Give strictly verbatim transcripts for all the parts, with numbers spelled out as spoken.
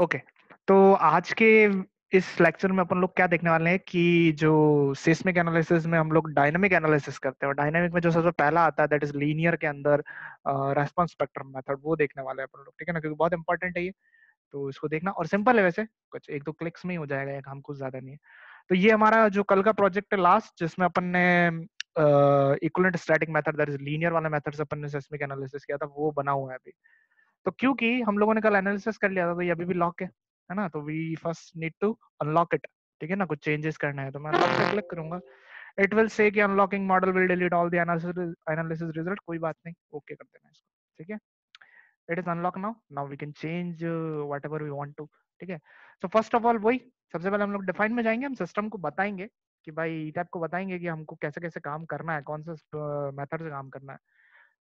Okay तो आज के इस लेक्चर में अपन लोग क्या देखने वाले हैं कि जो सिस्मिक एनालिसिस में हम लोग डायनेमिक एनालिसिस करते हैं, डायनेमिक में जो सबसे पहला आता है दैट इज लीनियर के अंदर रेस्पॉन्स स्पेक्ट्रम मेथड, वो देखने वाले हैं अपन लोग, ठीक है ना, क्योंकि बहुत इंपॉर्टेंट है ये, तो इसको देखना। और सिंपल है वैसे, कुछ एक दो क्लिक्स में ही हो जाएगा काम, कुछ ज्यादा नहीं है। तो ये हमारा जो कल का प्रोजेक्ट है लास्ट, जिसमें अपन ने equivalent static method that is linear वाला मेथड से अपन ने सिस्मिक एनालिसिस किया था, वो बना हुआ है अभी। तो क्योंकि हम लोगों ने कल एनालिसिस कर लिया था तो ये अभी भी लॉक है, है ना, तो we first need to unlock it, ठीक है ना, कुछ चेंजेस करना है तो मैं अनलॉक पे क्लिक करूंगा। इट विल से कि unlocking model will delete all the analysis analysis result, कोई बात नहीं, ओके कर देना इसको, ठीक है। It is unlock now, now we can change whatever we want to, ठीक है। सो फर्स्ट ऑफ ऑल वही सबसे पहले हम लोग डिफाइन में जाएंगे, हम सिस्टम को बताएंगे कि भाई E T A B को बताएंगे कि हमको कैसे कैसे काम करना है, कौन सा मेथड से काम करना है।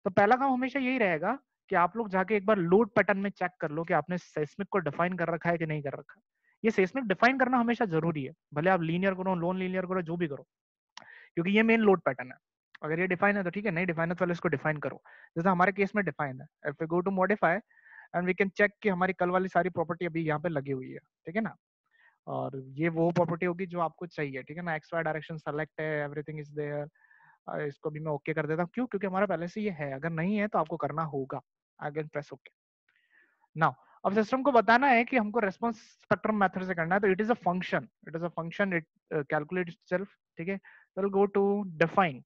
तो पहला काम हमेशा यही रहेगा कि आप लोग जाके एक बार लोड पैटर्न में चेक कर लो कि आपने सेस्मिक को डिफाइन कर रखा है कि नहीं कर रखा। ये सेस्मिक डिफाइन करना हमेशा जरूरी है, भले आप लीनियर करो, नॉन लीनियर करो, जो भी करो, क्योंकि ये मेन लोड पैटर्न है। अगर ये डिफाइन है तो ठीक है, नहीं डिफाइन है तो इसको डिफाइन करो, जैसे हमारे केस में डिफाइन है। If we go to modify and we can check कि हमारी कल वाली सारी प्रॉपर्टी अभी यहाँ पे लगी हुई है, ठीक है ना, और ये वो प्रॉपर्टी होगी जो आपको चाहिए, ठीक है ना। एक्स वाई डायरेक्शन सेलेक्ट है, एवरीथिंग इज देयर, इसको भी मैं ओके कर देता हूँ, क्यों, क्योंकि हमारा पहले से ये है, अगर नहीं है तो आपको करना होगा। Again press okay. नाउ अब सिस्टम को बताना है कि हमको रेस्पॉन्स स्पेक्ट्रम मेथड से करना है, तो it is a function, it is a function, it calculates itself, ठीक है। Will go to define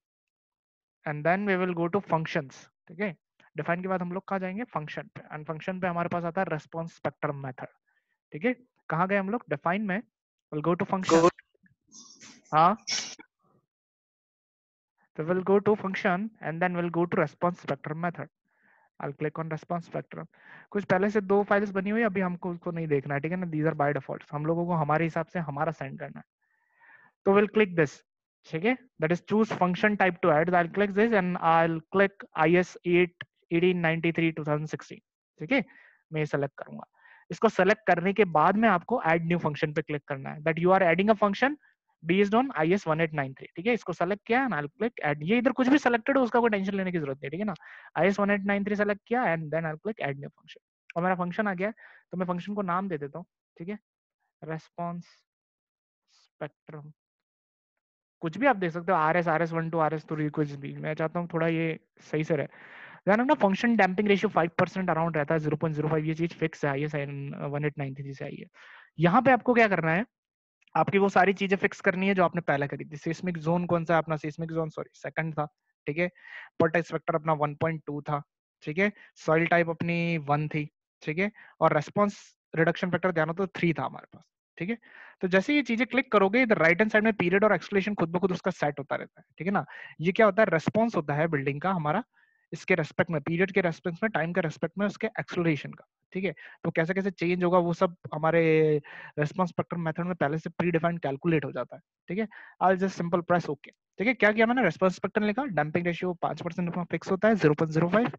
and then we will go to functions, ठीक है। डिफाइन के बाद हम लोग कहाँ जाएंगे, फंक्शन पे, एंड फंक्शन पे हमारे पास आता है रेस्पॉन्स स्पेक्ट्रम मेथड, ठीक है। कहाँ गए हम लोग, डिफाइन में, विल गो टू फंक्शन, हाँ, तो will go to function and then will go to response spectrum method. I'll click on response spectrum. कुछ पहले से दो फाइल्स बनी हुई है, अभी हमको उसको नहीं देखना है, ठीक है ना, these are by default, हम लोगों को हमारे हिसाब से हमारा सेंड करना है। तो we'll click this, ठीक है, that is choose function type to add. I'll click this and I'll click I S eighteen ninety-three twenty sixteen, ठीक है, मैं ये सेलेक्ट करूंगा। इसको सेलेक्ट करने के बाद में आपको add new function पे क्लिक करना है, that you are adding a function based on I S eighteen ninety-three, ठीक है। इसको सेलेक्ट किया एंड I'll click add, ये इधर कुछ भी सिलेक्टेड हो उसका कोई टेंशन लेने की जरूरत नहीं, ठीक है ना। I S eighteen ninety-three select किया and then I'll click add new function, और मेरा फंक्शन आ गया है, तो मैं फंक्शन को नाम दे देता हूँ, ठीक है, रेस्पॉन्स स्पेक्ट्रम, कुछ भी आप दे सकते हो, R S R S one two R S three कुछ भी। मैं चाहता हूँ थोड़ा ये सही से रहे, ध्यान रखना function damping ratio five percent around रहता है, जीरो पॉइंट जीरो फाइव, ये चीज फिक्स है, I S eighteen ninety-three से आई है। यहाँ पे आपको क्या करना है, आपकी वो सारी चीजें फिक्स करनी है जो आपने पहले करी थी। सेस्मिक जोन कौन सा है अपना, सेस्मिक जोन सॉरी सेकंड था, ठीक है। पोर्टेक्स फैक्टर अपना one point two था, ठीक है। सॉइल टाइप अपनी वन थी, ठीक है, और रेस्पॉन्स रिडक्शन फैक्टर ध्यान तो थ्री था हमारे पास, ठीक है। तो जैसे ये चीजें क्लिक करोगे इधर राइट हैंड साइड में पीरियड और एक्सक्लेमेशन खुद ब खुद उसका सेट होता रहता है, ठीक है ना। ये क्या होता है, रेस्पॉन्स होता है बिल्डिंग का हमारा, इसके रेस्पेक्ट में, पीरियड के रेस्पेक्ट में, टाइम के रेस्पेक्ट में, उसके एक्सेलरेशन का, ठीक है। तो कैसे कैसे चेंज होगा वो सब हमारे रेस्पॉन्स स्पेक्ट्रम मेथड में पहले से प्री डिफाइंड कैलकुलेट हो जाता है, ठीक है। I just simple press okay, ठीक है। क्या किया मैंने, रेस्पॉन्स स्पेक्ट्रम लिखा, डंपिंग रेशियो पांच परसेंट फिक्स होता है, zero point zero five,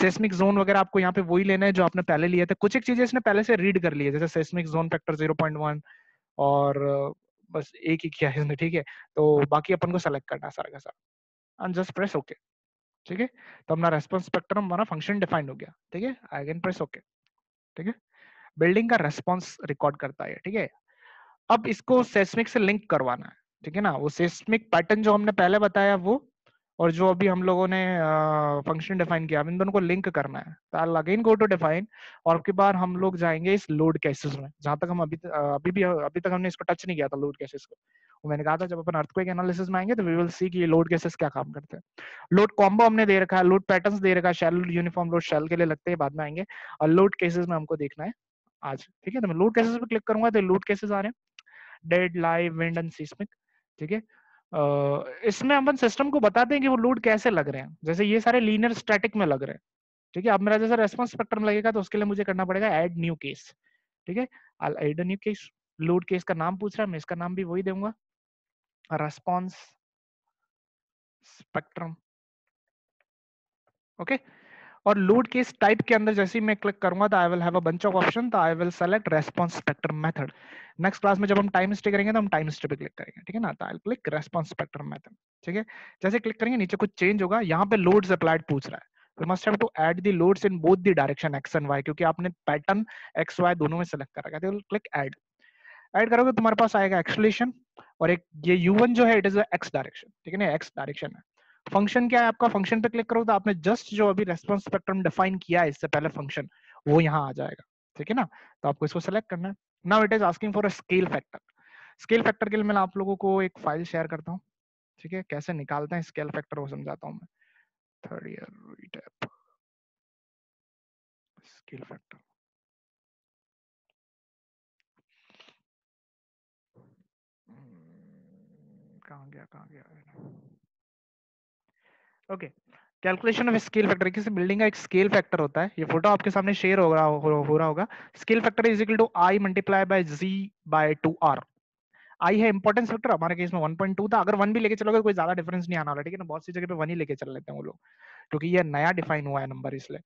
seismic zone वगैरह आपको यहाँ पे वही लेना है जो आपने पहले लिए थे। कुछ एक चीजें इसने पहले से रीड कर ली है, जैसे seismic zone factor zero point one, और बस एक ही किया है इसने, ठीक है। तो बाकी अपन को सेलेक्ट करना है सारा का सारा, एंड जस्ट प्रेस ओके, ठीक है। तो अपना रेस्पॉन्स स्पेक्ट्रम हमारा फंक्शन डिफाइंड हो गया, ठीक है। आई कैन प्रेस ओके, ठीक है। बिल्डिंग का रेस्पॉन्स रिकॉर्ड करता है, ठीक है। अब इसको सेस्मिक से लिंक करवाना है, ठीक है ना। वो सेस्मिक पैटर्न जो हमने पहले बताया वो, और जो अभी हम लोगों ने फंक्शन डिफाइन किया, इन दोनों को लिंक करना है। तो I again go to define, और उसके बाद हम लोग जाएंगे इस लोड केसेस में, जहां तक हम अभी अभी भी अभी तक हमने इसको टच नहीं किया था लोड केसेस को। वो मैंने कहा था जब अपन अर्थक्वेक एनालिसिस में आएंगे तो वी विल सी कि ये लोड केसेस क्या काम करते हैं। लोड कॉम्बो हमने दे रखा है, लोड पैटर्न्स दे रखा है, शैल यूनिफॉर्म लोड शैल के लिए लगते हैं, बाद में आएंगे, और लोड केसेस में हमको देखना है आज, ठीक है। तो मैं लोड केसेस पे क्लिक करूंगा तो लोड केसेस आ रहे हैं, dead, live, wind and seismic, ठीक है। Uh, इसमें अपन सिस्टम को बताते हैं कि वो लोड कैसे लग रहे हैं, जैसे ये सारे लीनियर स्टैटिक में लग रहे हैं, ठीक है। अब मेरा जैसा रेस्पॉन्स स्पेक्ट्रम लगेगा तो उसके लिए मुझे करना पड़ेगा ऐड न्यू केस, ठीक है। I add a new case, load case का नाम पूछ रहा है, मैं इसका नाम भी वही दूंगा, रेस्पॉन्स स्पेक्ट्रम, ओके। और लोड केस टाइप के अंदर जैसे ही मैं क्लिक करूंगा तो I will have a bunch of option, तो I will select response spectrum method. Next class में जब हम टाइम स्टे करेंगे तो हम टाइम स्टे पे क्लिक करेंगे, ठीक है ना। तो I will click response spectrum method, ठीक है। जैसे क्लिक करेंगे नीचे कुछ चेंज होगा, यहाँ पे लोड्स अप्लाइड पूछ रहा है, we must have to add the loads in both the direction x and y, क्योंकि आपने पैटर्न x y दोनों में सेलेक्ट कर रखा है। क्लिक ऐड, ऐड करोगे तुम्हारे पास आएगा एक्सेलरेशन और एक ये u वन जो है इट इज x डायरेक्शन, ठीक है ना, x डायरेक्शन है। फंक्शन क्या है आपका, फंक्शन पे क्लिक करोगे तो आपने जस्ट जो अभी रेस्पॉन्स स्पेक्ट्रम डिफाइन किया है इससे पहले फंक्शन, वो यहाँ आ जाएगा, ठीक है ना। तो आपको इसको सेलेक्ट करना है। Now it is asking for a scale factor. Scale factor के लिए मैं आप लोगों को एक फाइल शेयर करता हूँ, ठीक है, कैसे निकालते हैं स्केल फैक्टर वो समझाता हूँ मैं। थर्ड ईयर रीटैप स्केल फैक्टर, कहाँ गया कहाँ गया okay. Calculation of scale factor, किसी बिल्डिंग का एक स्केल फैक्टर होता है, ये फोटो आपके सामने शेयर हो रहा हो रहा होगा। Scale factor is equal to I multiply by ji by two R. I है इंपॉर्टेंस फैक्टर, हमारे केस में वन पॉइंट टू था, अगर वन भी लेके चलोगे कोई ज्यादा डिफरेंस नहीं आना वाला, ठीक है ना। बहुत सी जगह पे वन ही लेके चल लेते हैं वो लोग, क्योंकि ये नया डिफाइन हुआ है नंबर, इसलिए।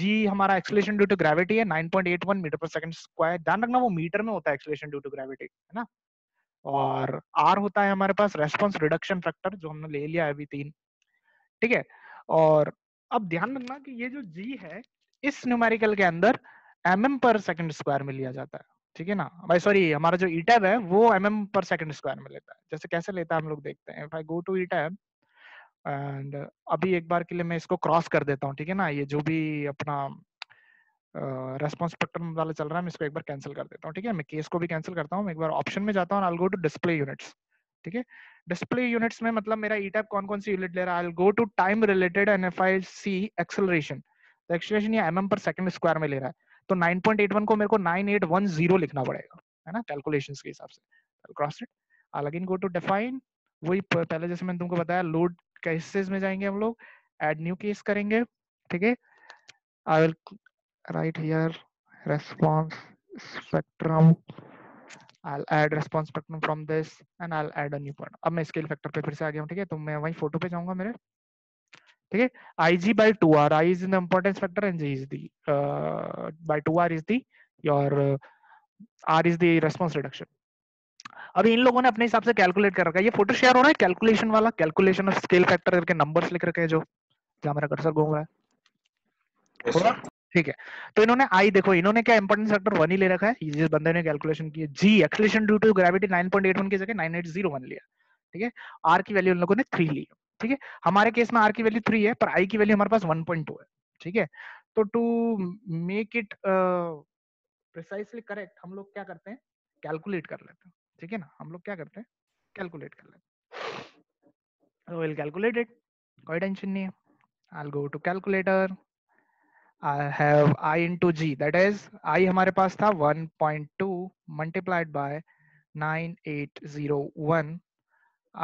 जी हमारा एक्सेलरेशन ड्यू टू ग्रेविटी है nine point eight one meter per second square, ध्यान रखना वो मीटर में होता है एक्सेलरेशन ड्यू टू ग्रेविटी, है ना। और आर होता है हमारे पास रेस्पॉन्स रिडक्शन फैक्टर, जो हमने ले लिया है अभी तीन, ठीक है। और अब ध्यान रखना कि ये जो जी है इस न्यूमेरिकल के अंदर M M per second square में लिया जाता है, ठीक है ना भाई, सॉरी हमारा जो ईटैब है वो एमएम पर सेकंड स्क्वायर में लेता है। जैसे कैसे लेता है हम लोग देखते हैं। If I go to ETABS and अभी एक बार के लिए मैं इसको क्रॉस कर देता हूँ, ठीक है ना। ये जो भी अपना रेस्पॉन्स स्पेक्ट्रम वाला चल रहा है मैं इसको एक बार कैंसिल कर देता हूँ, ठीक है। मैं केस को भी कैंसिल करता हूँ, एक बार ऑप्शन में जाता हूँ, I will go to display units, ठीक है। डिस्प्ले यूनिट्स में मतलब मेरा ईटैब कौन कौन सी यूनिट ले रहा है, I will go to time related and if I see acceleration, तो एक्सेलरेशन ये एमएम पर सेकंड स्क्वायर में ले रहा है, तो नाइन पॉइंट एट वन को मेरे को नाइन एट वन जीरो लिखना पड़ेगा, है ना, कैलकुलेशंस के हिसाब से। I'll cross it, I'll again go to define, वही पहले जैसे मैंने तुमको बताया लोड केसेस में जाएंगे हम लोग, add new case करेंगे, ठीक है। I will write here response spectrum, I'll add response spectrum from this and I'll add a new one। अब मैं स्केल फैक्टर पे फिर से आ गया हूँ, ठीक है। तो मैं वही फोटो पे जाऊंगा मेरे, ठीक है। I G by two R, I is the importance factor and G is the by two R is the your R is the response reduction. अब इन लोगों ने अपने हिसाब से कैलकुलेट कर रखा है, ये फोटो शेयर हो रहा है कैलकुलेशन वाला, कैलकुलेशन ऑफ स्केल फैक्टर करके नंबर्स लिख रखे हैं जो जहाँ मेरा कर्सर घूम रहा है, ठीक है। तो इन्होंने आई देखो, इन्होंने क्या इंपॉर्टेंस फैक्टर वन ही ले रखा है जिस बंदे ने कैलकुलेशन की है। जी acceleration due to gravity nine point eight one की जगह नाइन एट जीरो वन लिया, ठीक है। आर की वैल्यू उन लोगों ने थ्री ली, ठीक है। हमारे केस में आर की वैल्यू थ्री है पर आई की वैल्यू हमारे पास वन पॉइंट टू है, ठीक है। तो to make it precisely correct हम लोग क्या करते हैं, कैलकुलेट कर लेते हैं, ठीक है ना। हम लोग क्या करते हैं, कैलकुलेट कर लेते हैं। विल कैलकुलेट इट, कोई टेंशन नहीं है। I will go to calculator, I have I into G, that is I हमारे पास था one point two multiplied by nine eight zero one,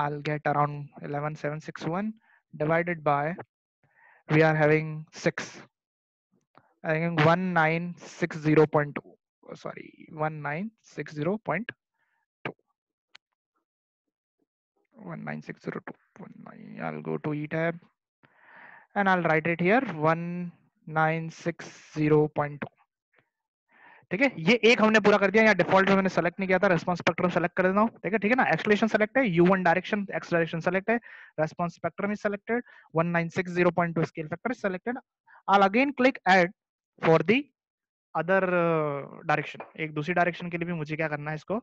I'll get around eleven seven six one divided by, we are having six, I think nineteen sixty point two, sorry nineteen sixty point two, nineteen six zero two, nineteen, I'll go to E tab and I'll write it here nineteen sixty point two, ठीक है। ये एक हमने पूरा कर दिया, यहाँ default में मैंने सेलेक्ट नहीं किया था, रेस्पॉन्स स्पेक्ट्रम सेलेक्ट कर देता हूँ, ठीक है, ठीक है ना। एक्सेलरेशन सेलेक्ट है, you one direction X direction select है, response spectrum is selected, nineteen sixty point two scale factor is selected. I will again click add for the other direction, एक दूसरी डायरेक्शन के लिए भी मुझे क्या करना है, इसको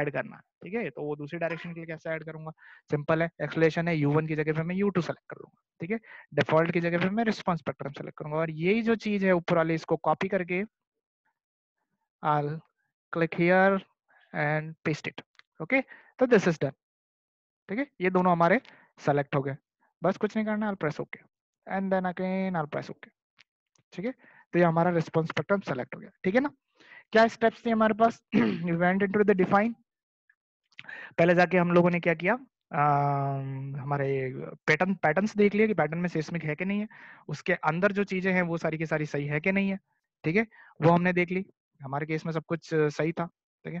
ऐड करना है, ठीक है। तो वो दूसरी डायरेक्शन के लिए कैसे ऐड करूंगा, सिंपल है, एक्सेलरेशन है, यू वन की जगह पे मैं यू टू सेलेक्ट कर लूंगा, ठीक है। डिफॉल्ट की जगह पे मैं रेस्पॉन्स स्पेक्ट्रम सेलेक्ट करूंगा और यही जो चीज है ऊपर वाली इसको कॉपी करके I'll click here and paste it, okay, so this is done, ठीक है। ये दोनों हमारे select हो गए, बस कुछ नहीं करना, I'll press okay and then again I'll press okay, ठीक है। तो ये हमारा response spectrum select हो गया, ठीक है ना। क्या steps थे हमारे पास, we went into the define, पहले जाके हम लोगों ने क्या किया, Uh, हमारे पैटर्न patterns देख लिए कि पैटर्न में seismic है कि नहीं है, उसके अंदर जो चीजें हैं वो सारी की सारी सही है कि नहीं है, ठीक है, वो हमने देख ली, हमारे केस में सब कुछ सही था, ठीक है।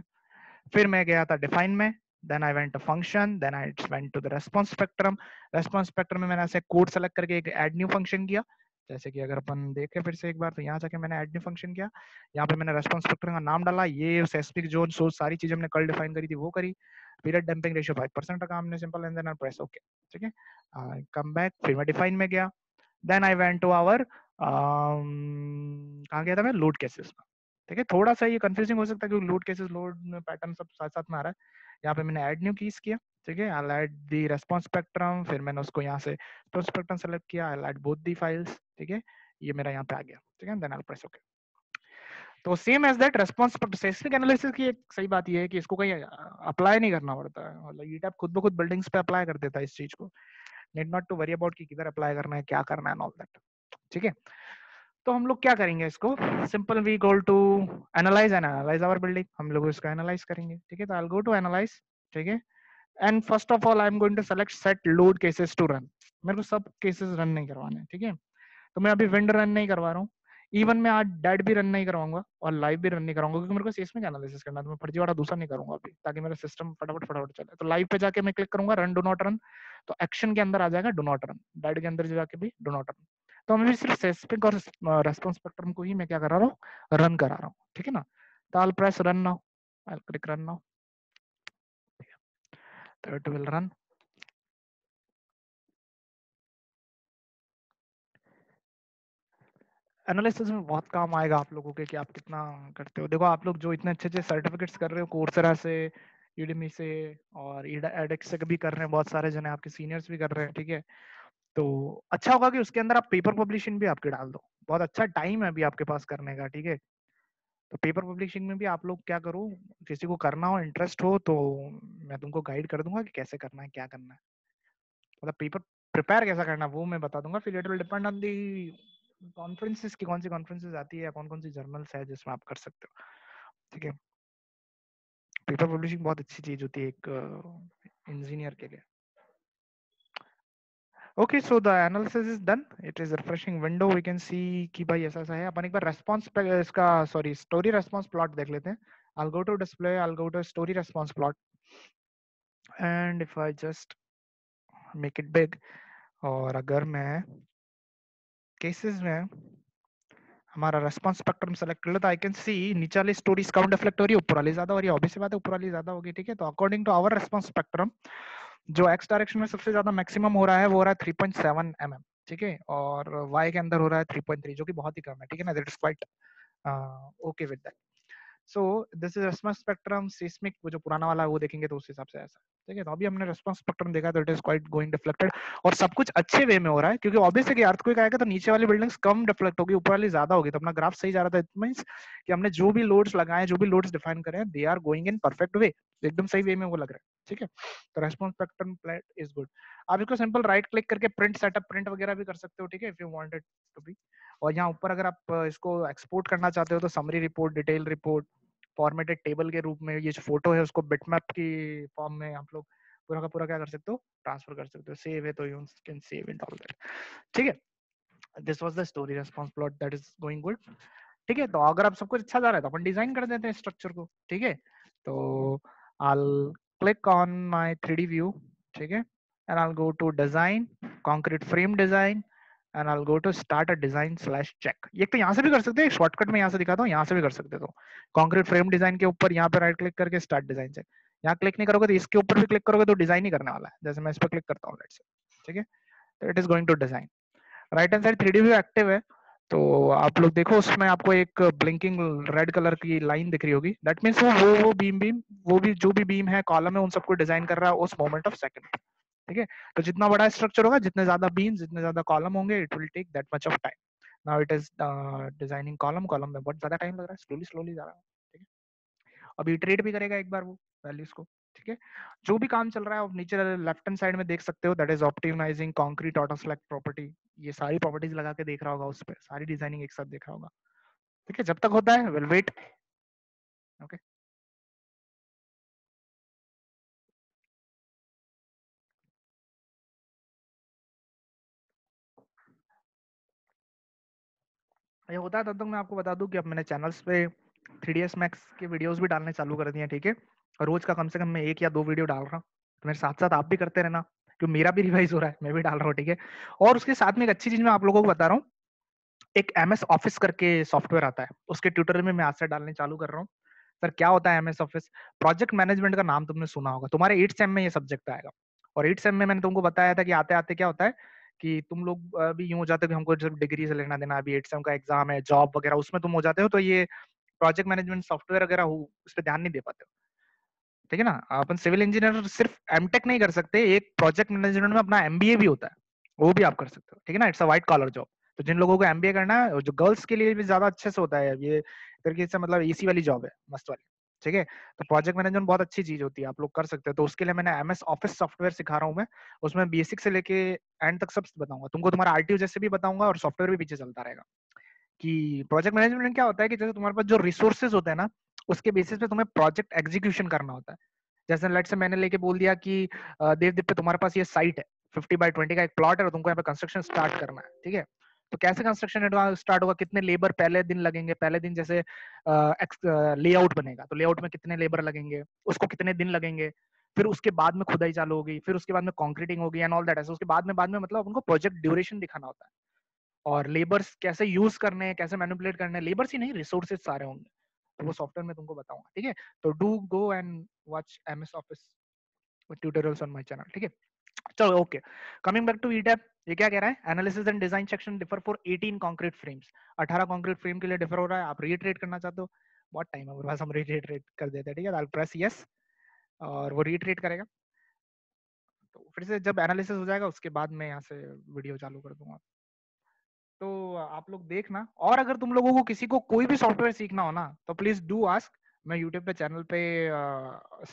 फिर मैं गया था डिफाइन में, then I went to function, then I went to the response spectrum, response spectrum में मैंने ऐसे कोड सेलेक्ट करके एक add new function किया, जैसे कि अगर अपन देखें फिर से एक बार तो यहाँ जाके मैंने add new function किया, यहाँ पे मैंने response spectrum का नाम डाला, ये seismic zone source सारी चीजें हमने कल डिफाइन करी थी वो करी, period damping ratio five percent रखा हमने simple, and then I press okay, ठीक है। I come back, फिर मैं डिफाइन में गया, Then I went to our um, कहाँ गया था मैं? Load cases. ठीक है, थोड़ा सा ये कंफ्यूजिंग हो सकता है क्योंकि लोड केसेस लोड पैटर्न सब साथ साथ में आ रहा है। यहाँ पे मैंने ऐड न्यू कीज किया, ठीक है, I add the response spectrum, फिर मैंने उसको यहाँ से रेस्पॉन्स स्पेक्ट्रम सेलेक्ट किया, I add both the files, ठीक है, ये मेरा यहाँ पे आ गया, ठीक है, देन आई प्रेस ओके। तो same as that response specific analysis की एक सही बात यह है कि इसको कहीं अप्लाई नहीं करना पड़ता है, मतलब ईटैब खुद ब खुद बिल्डिंग्स पे अप्लाई कर देता है इस चीज को, need not to worry about कि किधर अप्लाई करना है, क्या करना है, ऑल दैट, ठीक है। तो हम लोग क्या करेंगे, इसको simple we go to analyse and analyse our building, हम लोग इसको एनालाइज करेंगे, ठीक है। तो I will go to analyse, ठीक है, and first of all I am going to select set load cases to run, मेरे को सब केसेस रन नहीं करवाने हैं, ठीक है। तो मैं अभी विंड रन नहीं करवा रहा हूँ, इवन मैं आज डेड भी रन नहीं करवाऊंगा और लाइव भी रन नहीं करवाऊंगा क्योंकि मेरे को सेस्मिक एनालिसिस करना है, तो मैं फर्जीवाड़ा दूसरा नहीं करूंगा अभी, ताकि मेरा सिस्टम फटाफट फटाफट चले। तो लाइव पे जाके मैं क्लिक करूंगा रन डू नॉट रन, तो एक्शन के अंदर आ जाएगा डू नॉट रन, डेड के अंदर जाके भी डू नॉट रन। तो मैं सिर्फ सेस्मिक और रेस्पॉन्स स्पेक्ट्रम को ही मैं क्या करा रहा हूँ, रन करा रहा हूँ, ठीक है ना। तो I will press run now, I will click run now, तो इट विल रन। एनालिसिस में बहुत काम आएगा आप लोगों के कि आप कितना करते हो। देखो आप लोग जो इतने अच्छे अच्छे सर्टिफिकेट्स कर रहे हो कोर्सेरा से, यूडेमी से और एडेक्स से भी कर रहे हैं, बहुत सारे जने आपके सीनियर्स भी कर रहे हैं, ठीक है। तो अच्छा होगा कि उसके अंदर आप पेपर पब्लिशिंग भी आपके डाल दो, बहुत अच्छा टाइम है अभी आपके पास करने का, ठीक है। तो पेपर पब्लिशिंग में भी आप लोग क्या करो, किसी को करना हो, इंटरेस्ट हो, तो मैं तुमको गाइड कर दूंगा कि कैसे करना है, क्या करना है, मतलब पेपर प्रिपेयर कैसा करना है वो मैं बता दूंगा। फिर it will depend on the conferences की कौन सी कॉन्फ्रेंसेस आती है, कौन कौन सी जर्नल्स है जिसमें आप कर सकते हो, ठीक है। पेपर पब्लिशिंग बहुत अच्छी चीज होती है एक इंजीनियर के लिए। Okay, so the analysis is done, it is refreshing window, we can see कि भाई ऐसा सा है। अपन एक बार रेस्पॉन्स पे इसका सॉरी स्टोरी रेस्पॉन्स प्लॉट देख लेते हैं। I will go to display, I will go to story response plot and if I just make it big, और अगर मैं केसेस में हमारा रेस्पॉन्स स्पेक्ट्रम सेलेक्ट कर लो तो आई कैन सी नीचे वाली स्टोरीज कम रिफ्लेक्ट हो रही है, ऊपर वाली ज्यादा हो रही है, ऑब्वियस बात है ऊपर वाली ज्यादा होगी, ठीक है। तो according to our response spectrum जो एक्स डायरेक्शन में सबसे ज्यादा मैक्सिमम हो रहा है वो हो रहा है three point seven M M, ठीक है, और वाई के अंदर हो रहा है थ्री पॉइंट थ्री जो कि बहुत ही कम है, ठीक है ना, that is quite okay with that. So this is response spectrum. Seismic वो जो पुराना वाला है वो देखेंगे तो उस हिसाब से ऐसा, ठीक है। तो अभी हमने रेस्पॉन्स स्पेक्ट्रम देखा तो it is quite going deflected, और सब कुछ अच्छे वे में हो रहा है क्योंकि ऑब्वियसली कि अर्थक्वेक आएगा तो नीचे वाली बिल्डिंग्स कम डिफ्लेक्ट होगी, ऊपर वाली ज्यादा होगी, तो अपना ग्राफ सही जा रहा था। इट मींस कि हमने जो भी लोड्स लगाए, जो भी लोड्स डिफाइन करे, they are going in perfect way, एकदम सही वे में वो लग रहा है, ठीक है। तो response spectrum plot is good. आप इसको सिंपल राइट क्लिक करके प्रिंट सेटअप प्रिंट वगैरह भी कर सकते हो, ठीक है, if you want it to be. और यहाँ ऊपर अगर आप इसको एक्सपोर्ट करना चाहते हो तो summary report, detail report, formatted table के रूप में ये जो फोटो है उसको बिटमैप की फॉर्म में आप लोग पूरा का पूरा क्या कर सकते हो, ट्रांसफर कर सकते हो। सेव है तो you can save it all that, ठीक है। This was the story response plot that is going good, ठीक है। तो अगर आप सब कुछ अच्छा जा रहा है तो अपन डिजाइन कर देते हैं स्ट्रक्चर को, ठीक है। तो I'll click on my three D view, okay, and I'll go to design, concrete frame design, and I'll go to start a design slash check. ये तो यहाँ से भी कर सकते हैं, शॉर्टकट में यहाँ से दिखाता हूँ, यहाँ से भी कर सकते हो। concrete frame design के ऊपर यहाँ पे राइट क्लिक करके start design check, यहाँ क्लिक नहीं करोगे तो इसके ऊपर भी क्लिक करोगे तो डिजाइन ही करने वाला है। जैसे मैं इस पर क्लिक करता हूँ, let's say, ठीक है, तो it is going to design. Right hand side three D view active है तो आप लोग देखो उसमें आपको एक ब्लिंकिंग रेड कलर की लाइन दिख रही होगी, दैट मीन्स वो वो वो बीम बीम वो भी जो भी बीम है कॉलम है उन सबको डिजाइन कर रहा है उस मोमेंट ऑफ सेकंड, ठीक है। तो जितना बड़ा स्ट्रक्चर होगा, जितने ज्यादा बीम, जितने ज्यादा कॉलम होंगे, it will take that much of time. Now it is designing column, column में बहुत ज्यादा टाइम लग रहा है, स्लोली स्लोली जा रहा है, ठीक है। अब इटरेट भी करेगा एक बार वो वैल्यूज को, ठीक है। जो भी काम चल रहा है आप नीचे लेफ्ट हैंड साइड में देख सकते हो, that is optimising concrete auto select property, ये सारी प्रॉपर्टीज लगा के देख रहा होगा, उस पर सारी डिजाइनिंग एक साथ देख रहा होगा, ठीक है। जब तक होता है विल वेट, ओके। ये होता है तब तक मैं आपको बता दूं कि अब मैंने चैनल्स पे थ्री डी एस Max के वीडियोस भी डालने चालू कर दिए हैं, ठीक है। रोज का कम से कम मैं एक या दो वीडियो डाल रहा हूँ, तो मेरे साथ साथ आप भी करते रहना क्योंकि मेरा भी रिवाइज हो रहा है, मैं भी डाल रहा हूँ, ठीक है। और उसके साथ में एक अच्छी चीज मैं आप लोगों को बता रहा हूँ, एक एमएस ऑफिस करके सॉफ्टवेयर आता है, उसके ट्यूटोरियल में मैं आज से डालने चालू कर रहा हूँ। सर क्या होता है एमएस ऑफिस? प्रोजेक्ट मैनेजमेंट का नाम तुमने सुना होगा, तुम्हारे एट सेम में ये सब्जेक्ट आएगा, और एट सेम में मैंने तुमको बताया था कि आते आते क्या होता है कि तुम लोग भी यूं हो जाते हो कि हमको सिर्फ डिग्री से लेना देना, अभी एट सेम का एग्जाम है, जॉब वगैरह उसमें तुम हो जाते हो, तो ये प्रोजेक्ट मैनेजमेंट सॉफ्टवेयर वगैरह हो उस पर ध्यान नहीं दे पाते हो, ठीक है ना। अपन सिविल इंजीनियर सिर्फ एमटेक नहीं कर सकते, एक प्रोजेक्ट मैनेजमेंट में अपना एमबीए भी होता है, वो भी आप कर सकते हो, ठीक है ना। It's a white collar job. तो जिन लोगों को एमबीए करना है, जो गर्ल्स के लिए भी ज्यादा अच्छे से होता है ये तरीके से, मतलब इसी वाली जॉब है, मस्त वाली, ठीक है। तो प्रोजेक्ट मैनेजमेंट बहुत अच्छी चीज होती है, आप लोग कर सकते हो। तो उसके लिए मैंने एमएस ऑफिस सॉफ्टवेयर सिखा रहा हूँ मैं, उसमें बेसिक से लेके एंड तक सब बताऊंगा तुमको, तुम्हारा आरटीओ जैसे भी बताऊंगा और सॉफ्टवेयर भी पीछे चलता रहेगा। कि प्रोजेक्ट मैनेजमेंट क्या होता है कि जैसे तुम्हारे पास जो रिसोर्सेज होते हैं ना, उसके बेसिस पे तुम्हें प्रोजेक्ट एग्जीक्यूशन करना होता है। जैसे लेट से मैंने लेके बोल दिया कि देवदीप पे तुम्हारे पास ये साइट है, फिफ्टी बाई ट्वेंटी का एक प्लॉट है और तुमको यहाँ पे कंस्ट्रक्शन स्टार्ट करना है, ठीक है। तो कैसे कंस्ट्रक्शन स्टार्ट होगा, कितने लेबर पहले दिन लगेंगे, पहले दिन जैसे लेआउट बनेगा तो लेआउट में कितने लेबर लगेंगे, उसको कितने दिन लगेंगे, फिर उसके बाद में खुदाई चालू होगी, फिर उसके बाद में कॉन्क्रीटिंग होगी एंड ऑल दैट। ऐसे उसके बाद में बाद में मतलब उनको प्रोजेक्ट ड्यूरेशन दिखाना होता है और लेबर्स कैसे यूज करने हैं, कैसे मैनिपुलेट करने हैं, लेबर्स ही नहीं रिसोर्सेज सारे होंगे, तो वो सॉफ्टवेयर में तुमको बताऊंगा, ठीक है। तो do go and watch M S office tutorials on my channel, ठीक है। चलो okay, coming back to ETABS, ये क्या कह रहा है, analysis and design section differ for अठारह कंक्रीट फ्रेम्स। अठारह कंक्रीट फ्रेम के लिए डिफर हो रहा है। आप रीट्रेट करना चाहते हो, बहुत टाइम है मेरे पास, हम रीट्रेट कर देते हैं, ठीक है। आई प्रेस यस और वो रीट्रेट करेगा। तो फिर से जब एनालिसिस हो जाएगा उसके बाद मैं यहाँ से वीडियो चालू कर दूंगा, तो आप लोग देखना। और अगर तुम लोगों को किसी को कोई भी सॉफ्टवेयर सीखना हो ना, तो प्लीज डू आस्क, मैं यूट्यूब पे चैनल पे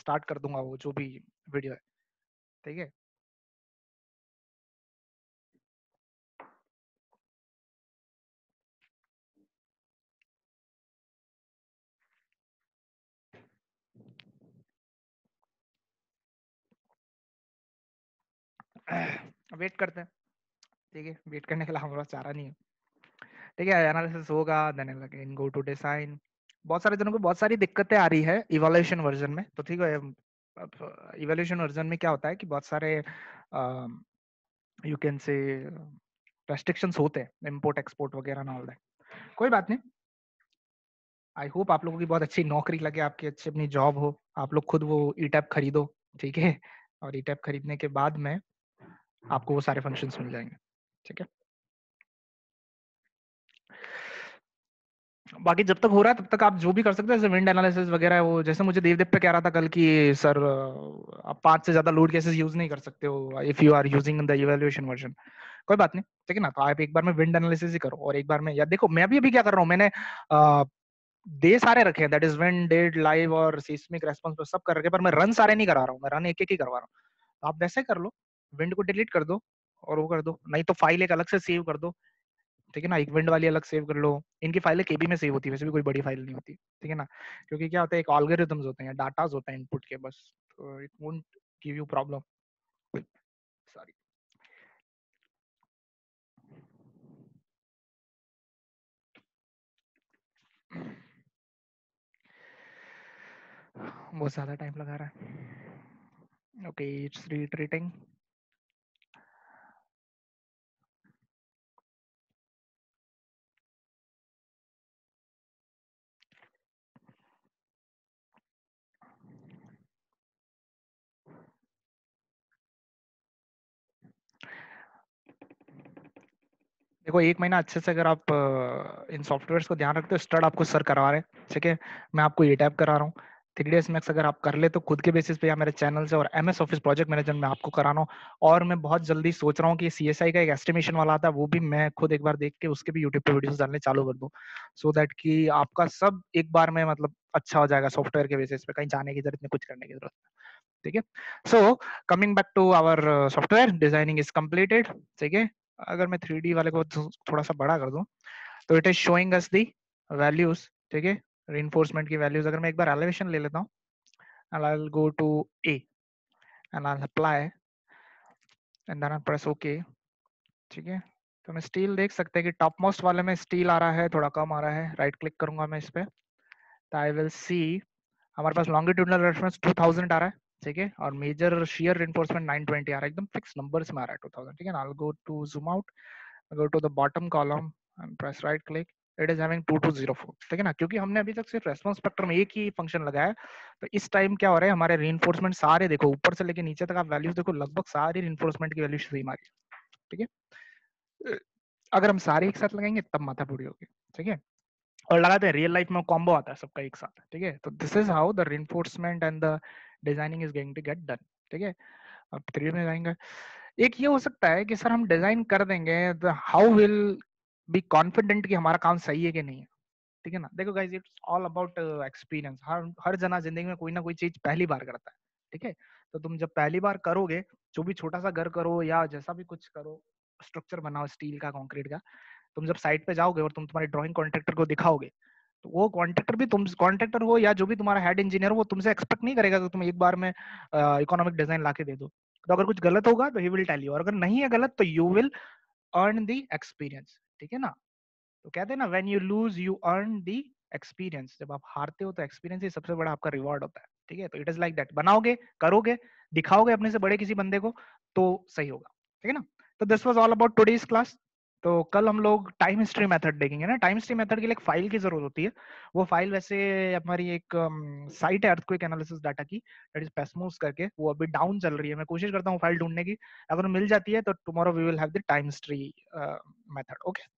स्टार्ट कर दूंगा वो जो भी वीडियो है, ठीक है। वेट करते हैं, ठीक है, वेट करने के लिए हमारा चारा नहीं है, ठीक है। एनालिसिस होगा, देन गो टू डिजाइन। बहुत सारे जनों को बहुत सारी दिक्कतें आ रही है इवैल्यूएशन वर्जन में, तो ठीक है। इवैल्यूएशन वर्जन में क्या होता है कि बहुत सारे यू कैन से रेस्ट्रिक्शंस होते हैं, इम्पोर्ट एक्सपोर्ट वगैरह ना हो रहा है। कोई बात नहीं, आई होप आप लोगों की बहुत अच्छी नौकरी लगे, आपकी अच्छी अपनी जॉब हो, आप लोग खुद वो ईटैब खरीदो, ठीक है। और ईटैब खरीदने के बाद में आपको वो सारे फंक्शंस मिल जाएंगे, ठीक है। बाकी जब तक हो रहा है तब तक आप जो भी कर सकते हैं, जैसे विंड एनालिसिस वगैरह, वो जैसे मुझे देवदेव पे कह रहा था कल कि सर आप पांच से ज्यादा लोड केसेस यूज नहीं कर सकते हो if you are using the evaluation version. कोई बात नहीं, ठीक है ना। तो आप एक बार में विंड एनालिसिस ही करो और एक बार में, या देखो मैं भी अभी क्या कर रहा हूँ, मैंने आ, दे सारे रखे हैं, that is wind, dead, live और सीस्मिक रेस्पॉन्स सब कर रखे, पर मैं रन सारे नहीं करा रहा हूँ, मैं रन एक एक ही करवा रहा हूँ। आप वैसे कर लो, विंड को डिलीट कर दो और वो कर दो, नहीं तो फाइल एक अलग से सेव कर दो, ठीक है ना। एक विंड वाली अलग सेव कर लो, इनकी फाइलें केबी में सेव होती है, वैसे भी कोई बड़ी फाइल नहीं होती, ठीक है ना। क्योंकि क्या होता है, एक एल्गोरिथम्स होते हैं, डाटाज होते हैं इनपुट के, बस it won't give you problem. Sorry, बहुत ज्यादा टाइम लगा रहा है। Okay, it's retreating. देखो, एक महीना अच्छे से अगर आप इन सॉफ्टवेयर्स को ध्यान रखते हो, स्टड आपको सर करवा रहे हैं, ठीक है। मैं आपको ईटैब करा रहा हूँ, थ्री डेज मैक्स अगर आप कर ले तो खुद के बेसिस पे, या मेरे चैनल से, और एमएस ऑफिस प्रोजेक्ट मैनेजमेंट में आपको कराना। और मैं बहुत जल्दी सोच रहा हूँ कि सीएसआई का एक एस्टिमेशन वाला आता है, वो भी मैं खुद एक बार देख के उसके भी यूट्यूब पे वीडियोस डालने चालू कर दूँ, सो दैट कि आपका सब एक बार में मतलब अच्छा हो जाएगा सॉफ्टवेयर के बेसिस पे, कहीं जाने की जरूरत नहीं, कुछ करने की जरूरत नहीं, ठीक है। So coming back to our software, designing is completed, ठीक है। अगर मैं थ्री डी वाले को थोड़ा सा बड़ा कर दूं तो it is showing us the values, ठीक है, रिइंफोर्समेंट की वैल्यूज। अगर मैं एक बार एलिवेशन ले लेता हूं, and I will go to A and I will apply and then I press okay, ठीक है। तो मैं स्टील देख सकते हैं कि टॉप मोस्ट वाले में स्टील आ रहा है, थोड़ा कम आ रहा है। राइट क्लिक करूंगा मैं इस पे, तो आई विल सी हमारे पास लॉन्गिट्यूडनल रेफरेंस टू थाउजेंड आ रहा है, ठीक है, और major shear reinforcement nine twenty आ रहा है, एकदम फिक्स नंबर्स में आ रहा है टू थाउजेंड, ठीक है। I will go to zoom out, go to the bottom column and press right click, it is having two two zero four, ठीक है ना। क्योंकि हमने अभी तक सिर्फ रेस्पॉन्स स्पेक्ट्रम में एक ही फंक्शन लगाया, तो इस टाइम क्या हो रहा है, हमारे रिइंफोर्समेंट सारे देखो ऊपर से लेके नीचे तक आप वैल्यूज देखो, लगभग सारी रिइंफोर्समेंट की वैल्यू सेम आ रही है, ठीक है, अगर हम सारे एक साथ लगाएंगे तब माथापूरी होगी, ठीक है। और लगाते हैं रियल लाइफ में कॉम्बो आता है सबका एक साथ, ठीक है। तो this is how the reinforcement and the designing is going to get done, ठीक है। अब थ्री में जाएंगे, एक ये हो सकता है कि सर हम डिजाइन कर देंगे, हाउ विल बी कॉन्फिडेंट कि हमारा काम सही है कि नहीं है, ठीक है ना। देखो guys, it's all about experience, हर हर जना जिंदगी में कोई ना कोई चीज पहली बार करता है, ठीक है। तो तुम जब पहली बार करोगे, जो भी छोटा सा घर करो या जैसा भी कुछ करो, स्ट्रक्चर बनाओ स्टील का कंक्रीट का, तुम जब साइट पे जाओगे और तुम तुम्हारे ड्राइंग कॉन्ट्रैक्टर को दिखाओगे, तो वो कॉन्ट्रैक्टर भी तुम कॉन्ट्रैक्टर हो या जो भी तुम्हारा हेड इंजीनियर हो, वो तुमसे एक्सपेक्ट नहीं करेगा कि तुम एक बार में इकोनॉमिक डिजाइन लाके दे दो। तो अगर कुछ गलत होगा तो ही विल टेल यू, और अगर नहीं है गलत तो you will earn the experience, ठीक है ना। तो कहते हैं ना, when you lose you earn the experience, जब आप हारते हो तो एक्सपीरियंस ही सबसे बड़ा आपका रिवॉर्ड होता है, ठीक है। तो इट इज लाइक दैट, बनाओगे, करोगे, दिखाओगे अपने से बड़े किसी बंदे को तो सही होगा, ठीक है ना। तो this was all about today's class. तो कल हम लोग टाइम हिस्ट्री मेथड देखेंगे ना। टाइम हिस्ट्री मेथड के लिए एक फाइल की जरूरत होती है, वो फाइल वैसे हमारी एक साइट है अर्थक्वेक एनालिसिस डाटा की, दैट इज पेस्मोस करके, वो अभी डाउन चल रही है। मैं कोशिश करता हूँ फाइल ढूंढने की, अगर मिल जाती है तो tomorrow we will have the time history method, okay.